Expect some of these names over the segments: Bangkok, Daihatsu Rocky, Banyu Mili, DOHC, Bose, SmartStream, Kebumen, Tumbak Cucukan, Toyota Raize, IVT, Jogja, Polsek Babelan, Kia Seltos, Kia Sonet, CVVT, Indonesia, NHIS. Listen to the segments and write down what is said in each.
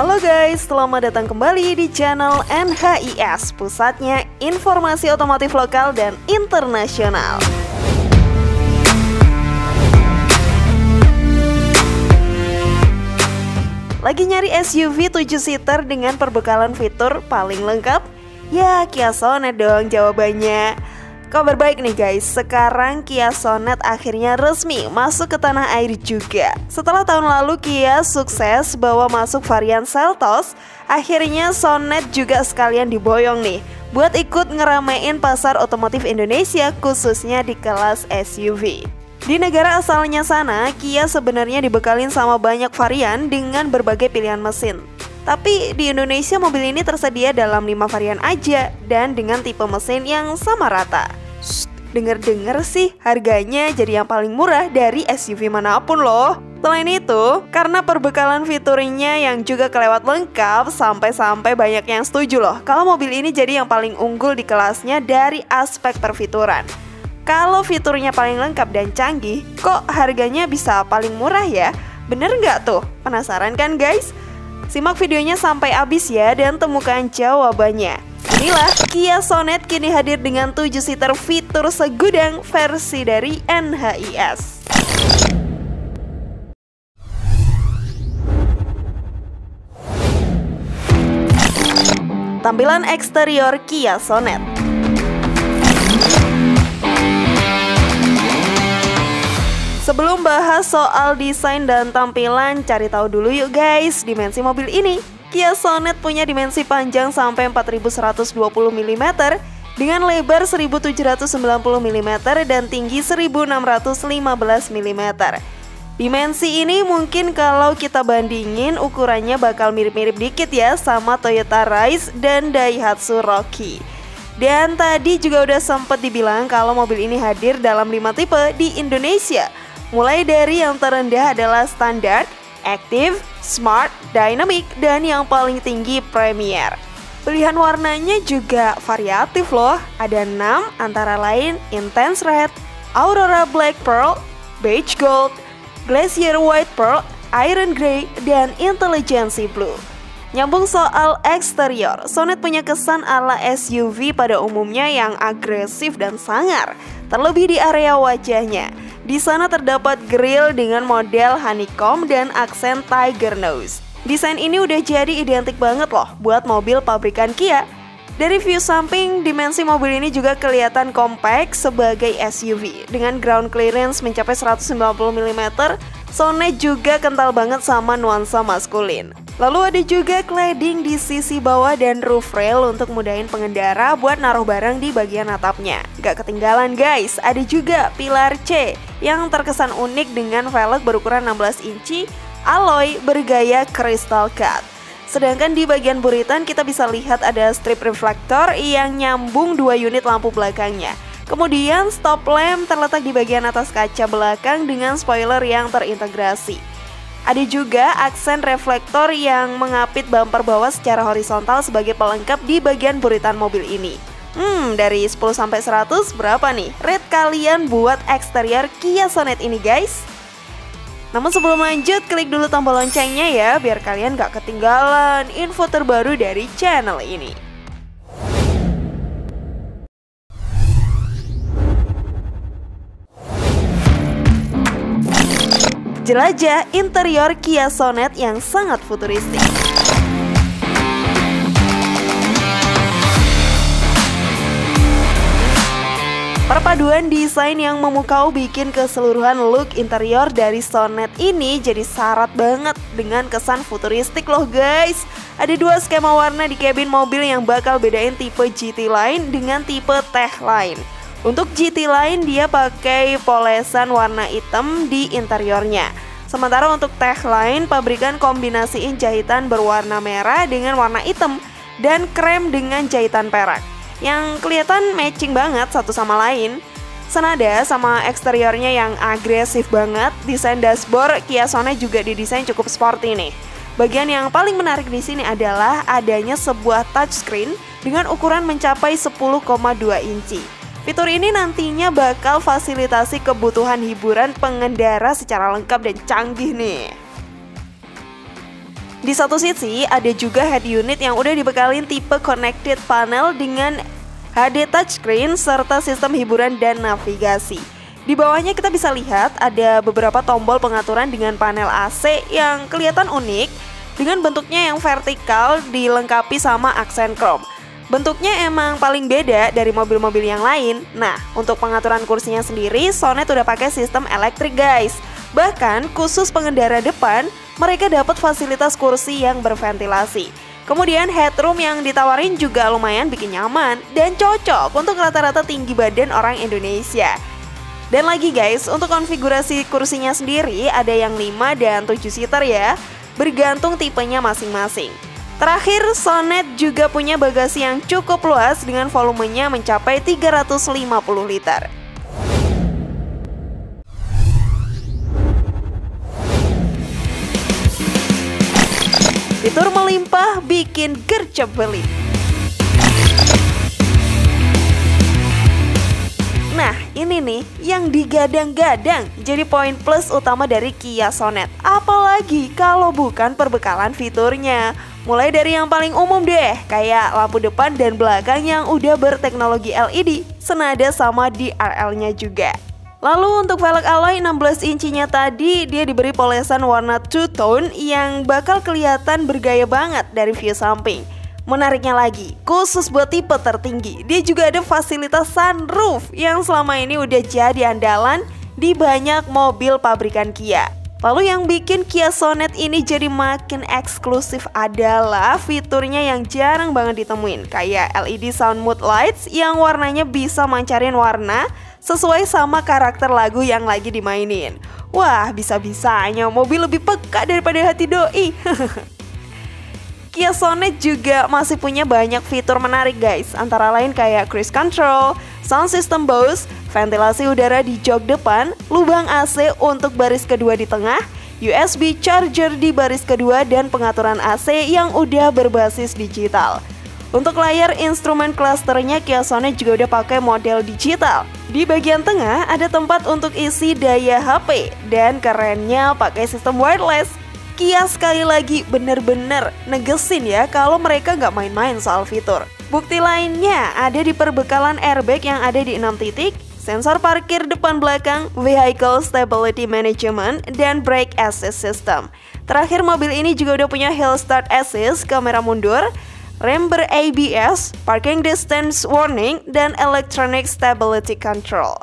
Halo guys, selamat datang kembali di channel NHIS, pusatnya informasi otomotif lokal dan internasional. Lagi nyari SUV 7-seater dengan perbekalan fitur paling lengkap? Ya, Kia Seltos dong jawabannya. Kabar baik nih guys, sekarang Kia Seltos akhirnya resmi masuk ke tanah air juga. Setelah tahun lalu Kia sukses bawa masuk varian Seltos, akhirnya Seltos juga sekalian diboyong nih buat ikut ngeramein pasar otomotif Indonesia, khususnya di kelas SUV. Di negara asalnya sana, Kia sebenarnya dibekalin sama banyak varian dengan berbagai pilihan mesin. Tapi di Indonesia mobil ini tersedia dalam 5 varian aja dan dengan tipe mesin yang sama rata. Dengar-dengar sih harganya jadi yang paling murah dari SUV manapun loh. Selain itu, karena perbekalan fiturnya yang juga kelewat lengkap, sampai-sampai banyak yang setuju loh kalau mobil ini jadi yang paling unggul di kelasnya dari aspek perfituran. Kalau fiturnya paling lengkap dan canggih, kok harganya bisa paling murah ya? Bener nggak tuh? Penasaran kan guys? Simak videonya sampai habis ya dan temukan jawabannya. Inilah Kia Seltos kini hadir dengan 7-seater fitur segudang versi dari NHIS. Tampilan eksterior Kia Seltos. Sebelum bahas soal desain dan tampilan, cari tahu dulu yuk guys dimensi mobil ini. Kia Seltos punya dimensi panjang sampai 4120 mm dengan lebar 1790 mm dan tinggi 1615 mm. Dimensi ini mungkin kalau kita bandingin ukurannya bakal mirip-mirip dikit ya sama Toyota Raize dan Daihatsu Rocky. Dan tadi juga udah sempet dibilang kalau mobil ini hadir dalam 5 tipe di Indonesia. Mulai dari yang terendah adalah standar, active, smart, dynamic, dan yang paling tinggi premier. Pilihan warnanya juga variatif loh, ada 6 antara lain intense red, aurora black pearl, beige gold, glacier white pearl, iron grey, dan intelligence blue. Nyambung soal eksterior, Seltos punya kesan ala SUV pada umumnya yang agresif dan sangar, terlebih di area wajahnya. Di sana terdapat grill dengan model honeycomb dan aksen tiger nose. Desain ini udah jadi identik banget loh buat mobil pabrikan Kia. Dari view samping, dimensi mobil ini juga kelihatan compact sebagai SUV. Dengan ground clearance mencapai 190 mm, Seltos juga kental banget sama nuansa maskulin. Lalu ada juga cladding di sisi bawah dan roof rail untuk mudahin pengendara buat naruh barang di bagian atapnya. Gak ketinggalan guys, ada juga pilar C yang terkesan unik dengan velg berukuran 16 inci alloy bergaya crystal cut. Sedangkan di bagian buritan kita bisa lihat ada strip reflektor yang nyambung 2 unit lampu belakangnya. Kemudian stop lamp terletak di bagian atas kaca belakang dengan spoiler yang terintegrasi. Ada juga aksen reflektor yang mengapit bumper bawah secara horizontal sebagai pelengkap di bagian buritan mobil ini. Dari 10 sampai 100 berapa nih rate kalian buat eksterior Kia Seltos ini guys? Namun sebelum lanjut, klik dulu tombol loncengnya ya biar kalian gak ketinggalan info terbaru dari channel ini. Jelajah interior Kia Seltos yang sangat futuristik. Perpaduan desain yang memukau bikin keseluruhan look interior dari Seltos ini jadi syarat banget dengan kesan futuristik loh guys. Ada 2 skema warna di kabin mobil yang bakal bedain tipe GT Line dengan tipe Tech Line. Untuk GT Line dia pakai polesan warna hitam di interiornya. Sementara untuk Tech Line pabrikan kombinasiin jahitan berwarna merah dengan warna hitam dan krem dengan jahitan perak. Yang kelihatan matching banget satu sama lain. Senada sama eksteriornya yang agresif banget, desain dashboard Kia Seltos juga didesain cukup sporty nih. Bagian yang paling menarik di sini adalah adanya sebuah touchscreen dengan ukuran mencapai 10,2 inci. Fitur ini nantinya bakal fasilitasi kebutuhan hiburan pengendara secara lengkap dan canggih nih. Di satu sisi, ada juga head unit yang udah dibekalin tipe connected panel dengan HD touchscreen serta sistem hiburan dan navigasi. Di bawahnya kita bisa lihat ada beberapa tombol pengaturan dengan panel AC yang kelihatan unik dengan bentuknya yang vertikal dilengkapi sama aksen krom. Bentuknya emang paling beda dari mobil-mobil yang lain. Nah, untuk pengaturan kursinya sendiri, Sonet udah pakai sistem elektrik, guys. Bahkan khusus pengendara depan, mereka dapat fasilitas kursi yang berventilasi. Kemudian headroom yang ditawarin juga lumayan bikin nyaman dan cocok untuk rata-rata tinggi badan orang Indonesia. Dan lagi guys, untuk konfigurasi kursinya sendiri ada yang 5 dan 7 seater ya, bergantung tipenya masing-masing. Terakhir, Sonet juga punya bagasi yang cukup luas dengan volumenya mencapai 350 liter. Fitur melimpah bikin gercep beli. Nah, ini nih yang digadang-gadang jadi poin plus utama dari Kia Sonet. Apalagi kalau bukan perbekalan fiturnya. Mulai dari yang paling umum deh, kayak lampu depan dan belakang yang udah berteknologi LED, senada sama DRL-nya juga. Lalu untuk velg alloy 16 inci-nya tadi, dia diberi polesan warna two-tone yang bakal kelihatan bergaya banget dari view samping. Menariknya lagi, khusus buat tipe tertinggi, dia juga ada fasilitas sunroof yang selama ini udah jadi andalan di banyak mobil pabrikan Kia. Lalu yang bikin Kia Sonet ini jadi makin eksklusif adalah fiturnya yang jarang banget ditemuin, kayak LED sound mood lights yang warnanya bisa mancarin warna sesuai sama karakter lagu yang lagi dimainin. Wah, bisa-bisanya mobil lebih peka daripada hati doi. Kia Sonet juga masih punya banyak fitur menarik guys, antara lain kayak cruise control, sound system Bose, ventilasi udara di jok depan, lubang AC untuk baris kedua di tengah, USB charger di baris kedua, dan pengaturan AC yang udah berbasis digital. Untuk layar instrumen klasternya, Kia Sonet juga udah pakai model digital. Di bagian tengah ada tempat untuk isi daya HP dan kerennya pakai sistem wireless. Kia sekali lagi bener-bener negesin ya kalau mereka nggak main-main soal fitur. Bukti lainnya ada di perbekalan airbag yang ada di 6 titik, sensor parkir depan belakang, vehicle stability management, dan brake assist system. Terakhir, mobil ini juga udah punya hill start assist, kamera mundur, rem ber-ABS, parking distance warning, dan electronic stability control.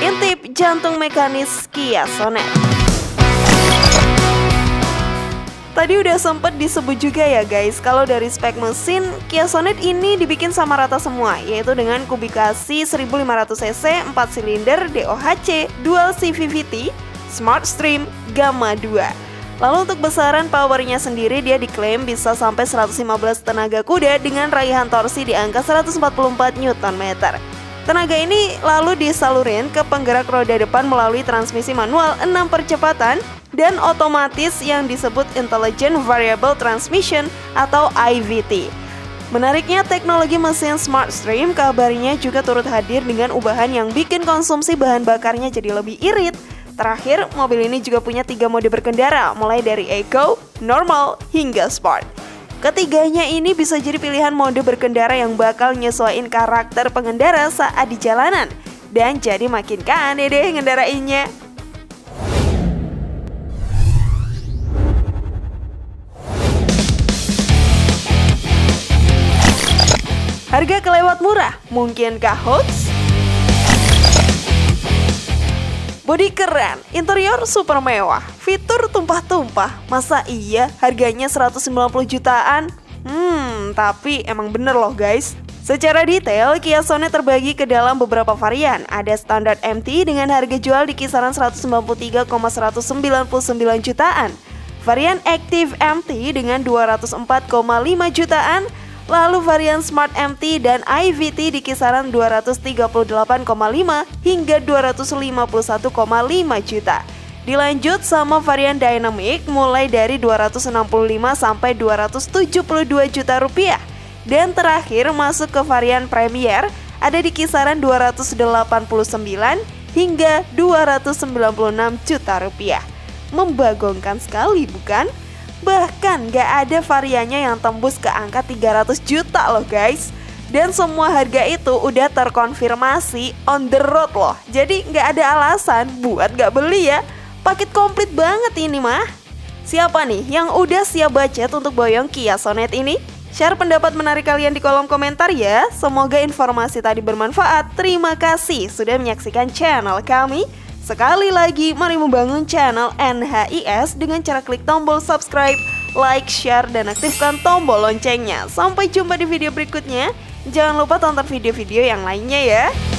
Intip jantung mekanis Kia Sonet. Tadi udah sempet disebut juga ya guys, kalau dari spek mesin, Kia Sonet ini dibikin sama rata semua, yaitu dengan kubikasi 1500cc, 4 silinder, DOHC, dual CVVT, SmartStream, Gamma 2. Lalu untuk besaran powernya sendiri, dia diklaim bisa sampai 115 tenaga kuda dengan raihan torsi di angka 144 Nm. Tenaga ini lalu disalurin ke penggerak roda depan melalui transmisi manual 6 percepatan, dan otomatis yang disebut Intelligent Variable Transmission atau IVT. Menariknya, teknologi mesin SmartStream kabarnya juga turut hadir dengan ubahan yang bikin konsumsi bahan bakarnya jadi lebih irit. Terakhir, mobil ini juga punya 3 mode berkendara, mulai dari Eco, Normal, hingga Sport. Ketiganya ini bisa jadi pilihan mode berkendara yang bakal nyesuaiin karakter pengendara saat di jalanan. Dan jadi makin keren deh ngendarainnya. Harga kelewat murah, mungkinkah hoax? Bodi keren, interior super mewah, fitur tumpah-tumpah. Masa iya harganya 190 jutaan? Tapi emang bener loh guys. Secara detail, Kia Sonet terbagi ke dalam beberapa varian. Ada standar MT dengan harga jual di kisaran 193,199 jutaan. Varian Active MT dengan 204,5 jutaan. Lalu varian Smart MT dan IVT di kisaran 238,5 hingga 251,5 juta. Dilanjut sama varian Dynamic mulai dari 265 sampai 272 juta rupiah. Dan terakhir masuk ke varian Premier ada di kisaran 289 hingga 296 juta rupiah. Membagongkan sekali bukan? Bahkan gak ada variannya yang tembus ke angka 300 juta loh guys. Dan semua harga itu udah terkonfirmasi on the road loh. Jadi gak ada alasan buat gak beli ya. Paket komplit banget ini mah. Siapa nih yang udah siap budget untuk boyong Kia Sonet ini? Share pendapat menarik kalian di kolom komentar ya. Semoga informasi tadi bermanfaat. Terima kasih sudah menyaksikan channel kami. Sekali lagi mari membangun channel NHIS dengan cara klik tombol subscribe, like, share, dan aktifkan tombol loncengnya. Sampai jumpa di video berikutnya. Jangan lupa tonton video-video yang lainnya ya.